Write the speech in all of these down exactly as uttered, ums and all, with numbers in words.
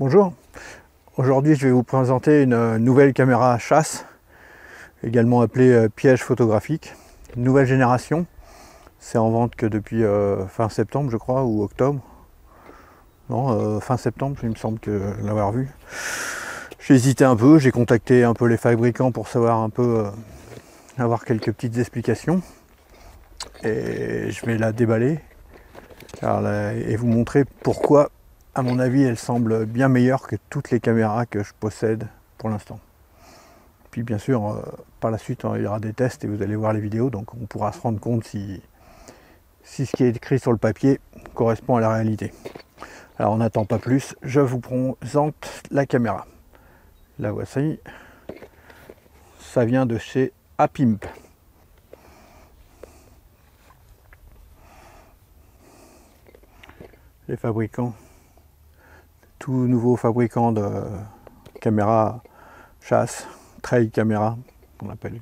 Bonjour, aujourd'hui je vais vous présenter une nouvelle caméra chasse, également appelée piège photographique, une nouvelle génération. C'est en vente que depuis euh, fin septembre je crois, ou octobre. Non, euh, fin septembre il me semble que l'avoir vu. J'ai hésité un peu, j'ai contacté un peu les fabricants pour savoir un peu, euh, avoir quelques petites explications. Et je vais la déballer car là, et vous montrer pourquoi à mon avis, elle semble bien meilleure que toutes les caméras que je possède pour l'instant. Puis bien sûr, euh, par la suite, hein, il y aura des tests et vous allez voir les vidéos, donc on pourra se rendre compte si, si ce qui est écrit sur le papier correspond à la réalité. Alors on n'attend pas plus, je vous présente la caméra. La voici, ça vient de chez HAPIMP. Les fabricants. Tout nouveau fabricant de caméras chasse, trail caméra, qu'on appelle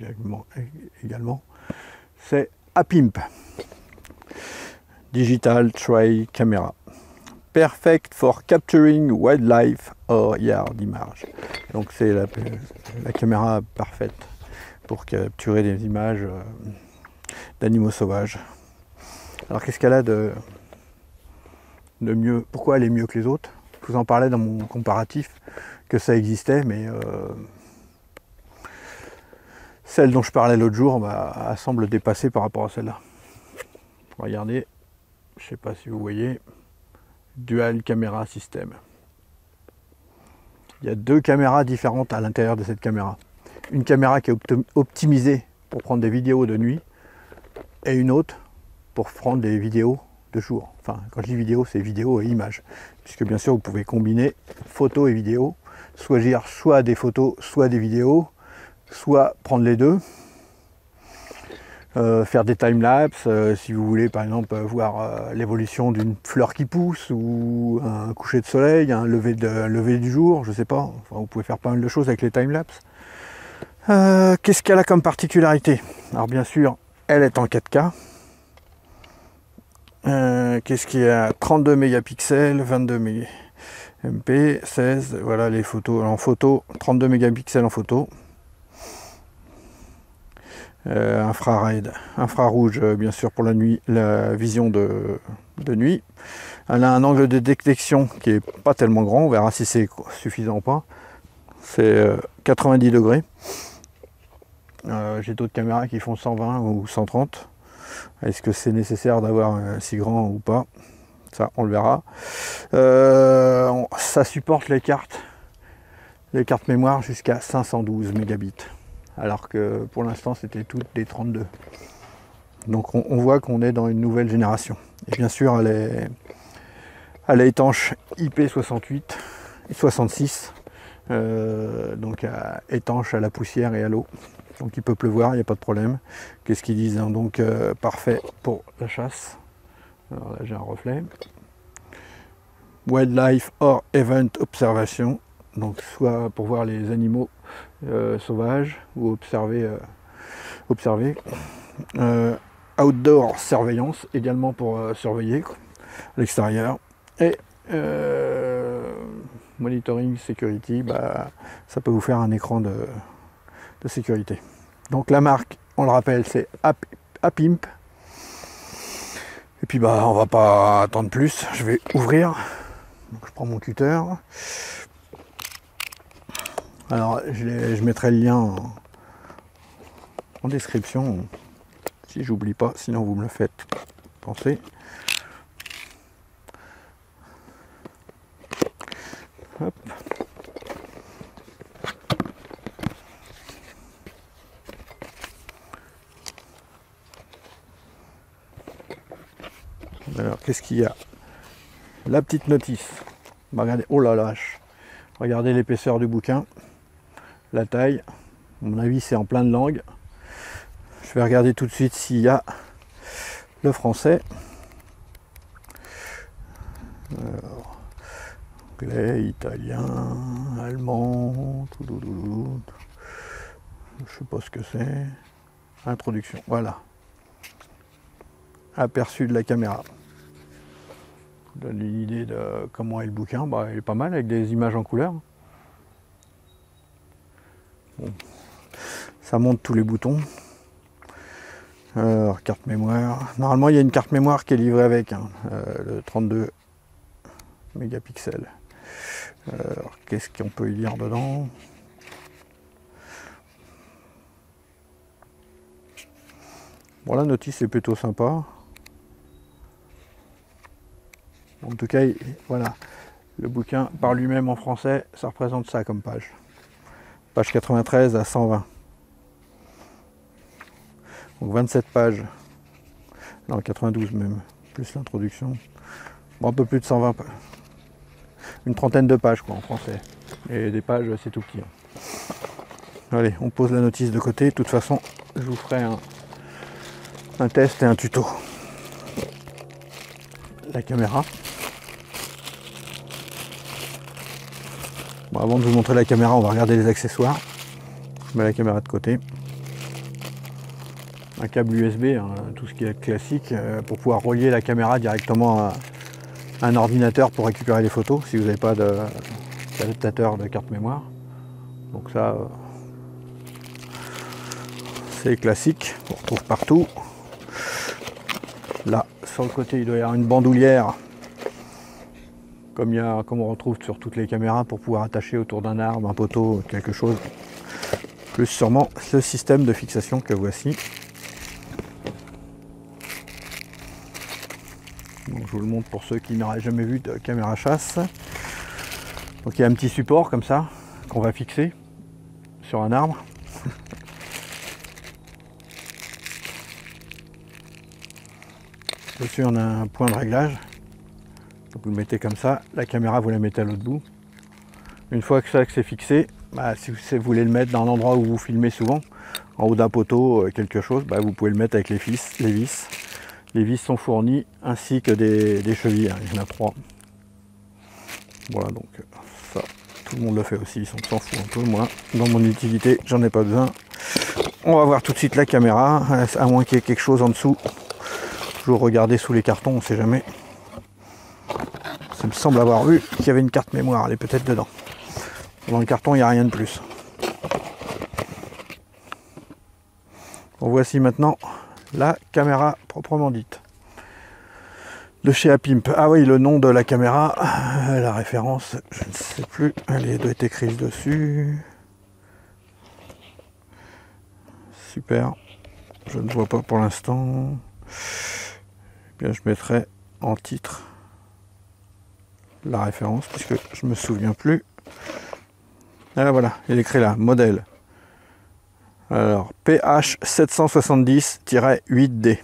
également, c'est HAPIMP. Digital Trail Camera. Perfect for capturing wildlife or yard image. Donc c'est la, la caméra parfaite pour capturer des images euh, d'animaux sauvages. Alors qu'est-ce qu'elle a de, de mieux? Pourquoi elle est mieux que les autres? Je vous en parlais dans mon comparatif que ça existait, mais euh, celle dont je parlais l'autre jour, bah, elle semble dépassée par rapport à celle-là. Regardez, je sais pas si vous voyez, dual caméra système. Il y a deux caméras différentes à l'intérieur de cette caméra. Une caméra qui est optimisée pour prendre des vidéos de nuit et une autre pour prendre des vidéos de jour. Enfin, quand je dis vidéo, c'est vidéo et images, puisque bien sûr vous pouvez combiner photo et vidéo, soit dire soit des photos, soit des vidéos, soit prendre les deux, euh, faire des time-lapse, euh, si vous voulez par exemple voir euh, l'évolution d'une fleur qui pousse, ou un coucher de soleil, un lever, de, un lever du jour, je sais pas, enfin, vous pouvez faire pas mal de choses avec les time-lapse. Euh, Qu'est-ce qu'elle a comme particularité? Alors bien sûr, elle est en quatre K. Euh, qu'est-ce qu'il y a? Trente-deux mégapixels, vingt-deux méga... M P, seize, voilà les photos en photo, trente-deux mégapixels en photo, euh, infrared, infrarouge bien sûr pour la nuit, la vision de, de nuit. Elle a un angle de détection qui est pas tellement grand, on verra si c'est suffisant ou pas, c'est euh, quatre-vingt-dix degrés. Euh, j'ai d'autres caméras qui font cent vingt ou cent trente. Est-ce que c'est nécessaire d'avoir un si grand ou pas? Ça, on le verra. Euh, on, ça supporte les cartes, les cartes mémoire jusqu'à cinq cent douze mégabits. Alors que pour l'instant, c'était toutes des trente-deux. Donc on, on voit qu'on est dans une nouvelle génération. Et bien sûr, elle est, elle est étanche I P soixante-huit, soixante-six. Euh, donc à, étanche à la poussière et à l'eau. Donc il peut pleuvoir, il n'y a pas de problème. Qu'est-ce qu'ils disent hein? Donc euh, parfait pour la chasse. Alors là j'ai un reflet. Wildlife or event observation. Donc soit pour voir les animaux euh, sauvages ou observer. Euh, observer. Euh, outdoor surveillance, également pour euh, surveiller l'extérieur. Et euh, monitoring security, bah, ça peut vous faire un écran de... de sécurité. Donc la marque, on le rappelle, c'est HAPIMP. Et puis bah on va pas attendre plus, je vais ouvrir. Donc je prends mon cutter. Alors je, je mettrai le lien en, en description si j'oublie pas, sinon vous me le faites penser. Hop. Alors qu'est-ce qu'il y a? La petite notice. Bah, regardez, oh la lâche. Regardez l'épaisseur du bouquin, la taille. À mon avis, c'est en plein de langues. Je vais regarder tout de suite s'il y a le français. Alors, anglais, italien, allemand, tout, tout, tout, tout. Je sais pas ce que c'est. Introduction. Voilà. Aperçu de la caméra. donne une idée de comment est le bouquin. Bah, il est pas mal avec des images en couleur. Bon. Ça monte tous les boutons. Euh, carte mémoire. Normalement, il y a une carte mémoire qui est livrée avec, hein, euh, le trente-deux mégapixels. Euh, qu'est-ce qu'on peut y lire dedans? Bon, la notice est plutôt sympa. En tout cas, voilà, le bouquin par lui-même en français, ça représente ça comme page. Page quatre-vingt-treize à cent vingt. Donc vingt-sept pages, non quatre-vingt-douze même, plus l'introduction. Bon, un peu plus de cent vingt pages. Une trentaine de pages quoi en français. Et des pages, c'est tout petit. Hein. Allez, on pose la notice de côté. De toute façon, je vous ferai un, un test et un tuto. La caméra. Bon, avant de vous montrer la caméra, on va regarder les accessoires. Je mets la caméra de côté. Un câble U S B, hein, tout ce qui est classique, euh, pour pouvoir relier la caméra directement à un ordinateur pour récupérer les photos, si vous n'avez pas d'adaptateur de, de carte mémoire. Donc ça, euh, c'est classique, on retrouve partout. Là, sur le côté, il doit y avoir une bandoulière, comme, il y a, comme on retrouve sur toutes les caméras, pour pouvoir attacher autour d'un arbre, un poteau, quelque chose. Plus sûrement ce système de fixation que voici. Donc je vous le montre pour ceux qui n'auraient jamais vu de caméra chasse. Donc il y a un petit support comme ça qu'on va fixer sur un arbre. Dessus on a un point de réglage. Donc vous le mettez comme ça, la caméra vous la mettez à l'autre bout. Une fois que ça que c'est fixé, bah, si vous voulez le mettre dans l'endroit où vous filmez souvent, en haut d'un poteau, quelque chose, bah, vous pouvez le mettre avec les vis. Les vis, les vis sont fournies ainsi que des, des chevilles, hein. Il y en a trois. Voilà, donc ça, tout le monde le fait aussi, on s'en fout un peu. Moi, dans mon utilité, j'en ai pas besoin. On va voir tout de suite la caméra, à moins qu'il y ait quelque chose en dessous. Toujours regarder sous les cartons, on ne sait jamais. Ça me semble avoir vu qu'il y avait une carte mémoire, elle est peut-être dedans. Dans le carton, il n'y a rien de plus. Bon, voici maintenant la caméra proprement dite. De chez HAPIMP. Ah oui, le nom de la caméra, euh, la référence, je ne sais plus. Elle doit être écrite dessus. Super. Je ne vois pas pour l'instant. Eh bien, je mettrai en titre la référence, puisque je ne me souviens plus. Alors voilà, il est écrit là, modèle. Alors, P H sept cent soixante-dix tiret huit D.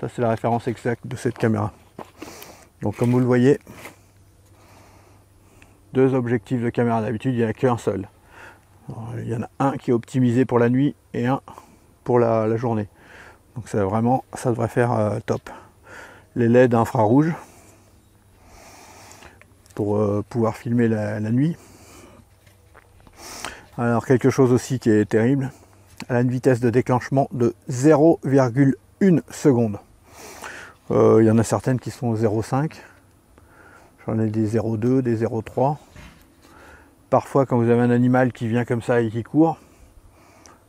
Ça, c'est la référence exacte de cette caméra. Donc, comme vous le voyez, deux objectifs de caméra. D'habitude, il n'y en a qu'un seul. Alors, il y en a un qui est optimisé pour la nuit et un pour la, la journée. Donc, ça, vraiment, ça devrait faire euh, top. Les L E D infrarouges pour euh, pouvoir filmer la, la nuit. Alors quelque chose aussi qui est terrible, elle a une vitesse de déclenchement de zéro virgule une seconde. Euh, il y en a certaines qui sont zéro virgule cinq, j'en ai des zéro virgule deux, des zéro virgule trois. Parfois quand vous avez un animal qui vient comme ça et qui court,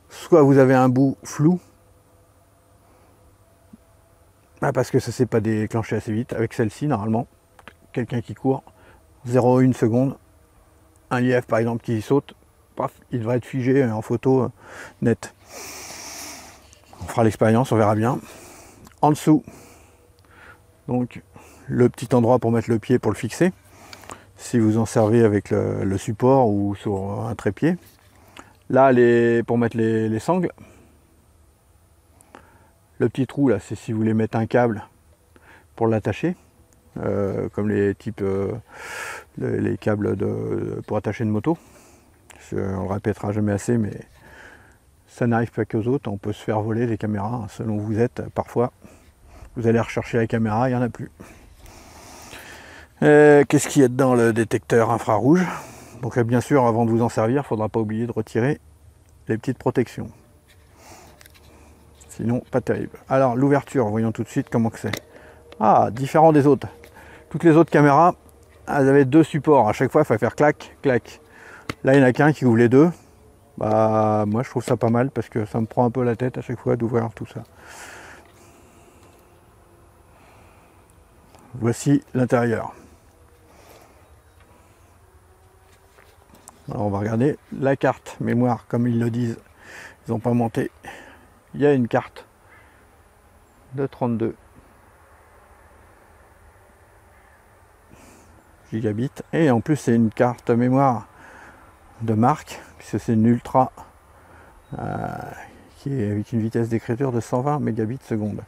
soit vous avez un bout flou, ah, parce que ça ne s'est pas déclenché assez vite. Avec celle-ci normalement, quelqu'un qui court, zéro virgule une seconde, un lièvre par exemple qui saute, il devrait être figé en photo nette. On fera l'expérience, on verra bien. En dessous, donc le petit endroit pour mettre le pied pour le fixer, si vous en servez avec le, le support ou sur un trépied. Là, les, pour mettre les, les sangles. Le petit trou là, c'est si vous voulez mettre un câble pour l'attacher, euh, comme les types euh, les, les câbles de, pour attacher une moto. On le répétera jamais assez, mais ça n'arrive pas qu'aux autres, on peut se faire voler les caméras, selon où vous êtes, parfois vous allez rechercher la caméra, il n'y en a plus. Qu'est-ce qu'il y a dedans? Le détecteur infrarouge. Donc bien sûr, avant de vous en servir, il ne faudra pas oublier de retirer les petites protections. Sinon, pas terrible. Alors l'ouverture, voyons tout de suite comment que c'est. Ah, différent des autres. Toutes les autres caméras, elles avaient deux supports. À chaque fois, il fallait faire clac, clac. Là, il n'y en a qu'un qui ouvre les deux. Bah, moi, je trouve ça pas mal parce que ça me prend un peu la tête à chaque fois d'ouvrir tout ça. Voici l'intérieur. Alors, on va regarder la carte mémoire, comme ils le disent. Ils n'ont pas monté. Il y a une carte de trente-deux gigabits. Et en plus, c'est une carte mémoire de marque, puisque c'est une Ultra euh, qui est avec une vitesse d'écriture de cent vingt mégabits seconde.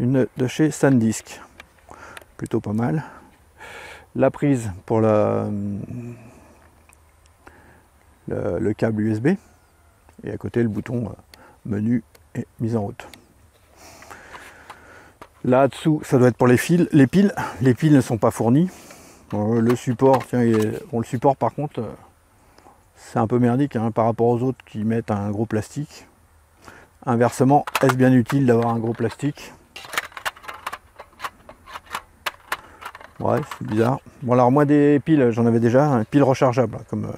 Une de chez SanDisk. Plutôt pas mal. La prise pour le, le, le câble U S B. Et à côté, le bouton menu et mise en route. Là-dessous, ça doit être pour les fils, les piles. Les piles ne sont pas fournies. Euh, le support, tiens, est, bon, le support par contre, euh, c'est un peu merdique hein, par rapport aux autres qui mettent un gros plastique. Inversement, est-ce bien utile d'avoir un gros plastique? Ouais, c'est bizarre. Bon, alors moi des piles, j'en avais déjà, hein, piles rechargeables, comme euh,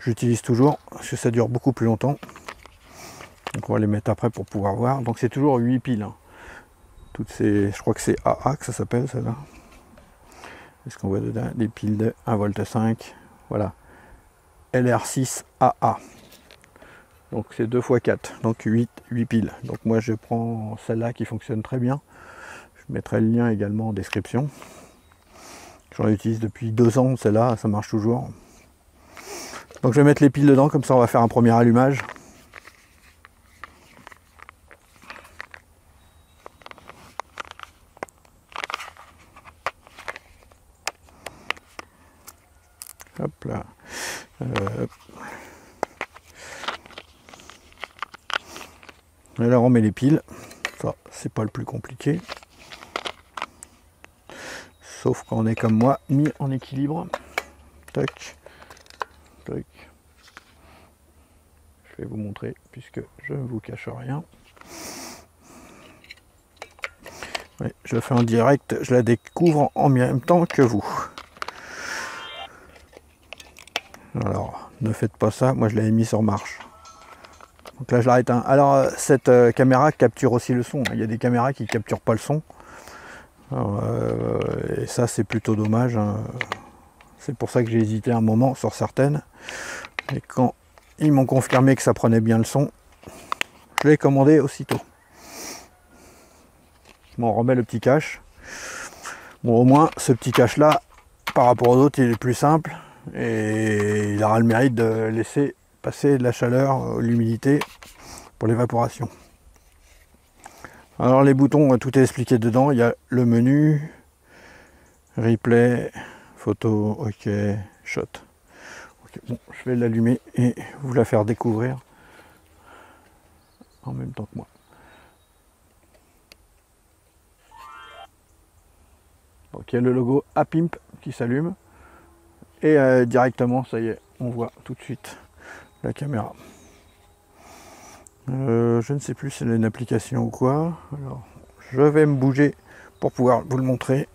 j'utilise toujours, parce que ça dure beaucoup plus longtemps. Donc on va les mettre après pour pouvoir voir. Donc c'est toujours huit piles. Hein. Toutes ces, je crois que c'est A A que ça s'appelle, celle-là. Est-ce qu'on voit dedans des piles de un virgule cinq volt. Voilà. L R six A A. Donc c'est deux fois quatre. Donc huit piles. Donc moi je prends celle-là qui fonctionne très bien. Je mettrai le lien également en description. J'en utilise depuis deux ans celle-là, ça marche toujours. Donc je vais mettre les piles dedans, comme ça on va faire un premier allumage. Hop là. Euh... Alors on met les piles. Ça, c'est pas le plus compliqué. Sauf quand on est comme moi, mis en équilibre. Tac. Tac. Je vais vous montrer puisque je ne vous cache rien. Ouais, je le fais en direct, je la découvre en même temps que vous. Alors, ne faites pas ça, moi je l'avais mis sur marche. Donc là je l'arrête. Hein. Alors cette euh, caméra capture aussi le son. Il y a des caméras qui ne capturent pas le son. Alors, euh, et ça c'est plutôt dommage. Hein. C'est pour ça que j'ai hésité un moment sur certaines. Et quand ils m'ont confirmé que ça prenait bien le son, je l'ai commandé aussitôt. Bon, on remet le petit cache. Bon, au moins ce petit cache là, par rapport aux autres, il est plus simple. Et il aura le mérite de laisser passer de la chaleur, l'humidité pour l'évaporation. Alors les boutons, tout est expliqué dedans. Il y a le menu, replay, photo, ok, shot. Okay, bon, je vais l'allumer et vous la faire découvrir en même temps que moi. Donc il y a le logo HAPIMP qui s'allume. Et euh, directement, ça y est, on voit tout de suite la caméra. Euh, je ne sais plus si c'est une application ou quoi. Alors, je vais me bouger pour pouvoir vous le montrer.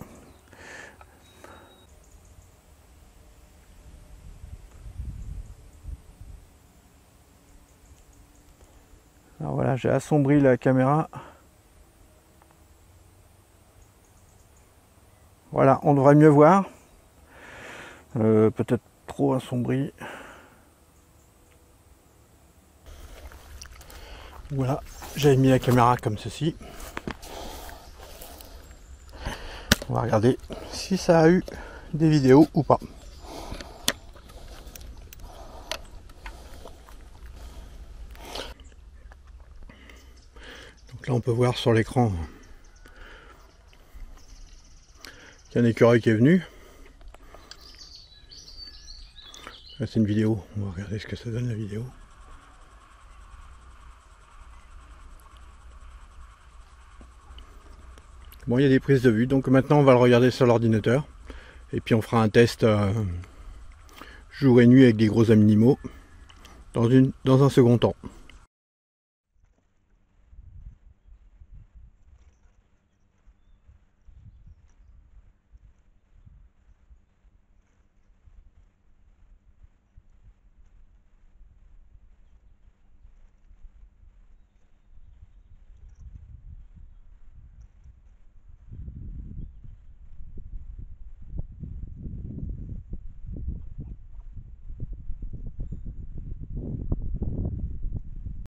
Alors voilà, j'ai assombri la caméra. Voilà, on devrait mieux voir. Euh, peut-être trop assombri. Voilà, j'avais mis la caméra comme ceci. On va regarder si ça a eu des vidéos ou pas. Donc là on peut voir sur l'écran qu'il y a un écureuil qui est venu. C'est une vidéo, on va regarder ce que ça donne la vidéo. Bon, il y a des prises de vue, donc maintenant on va le regarder sur l'ordinateur. Et puis on fera un test euh, jour et nuit avec des gros animaux dans, une, dans un second temps.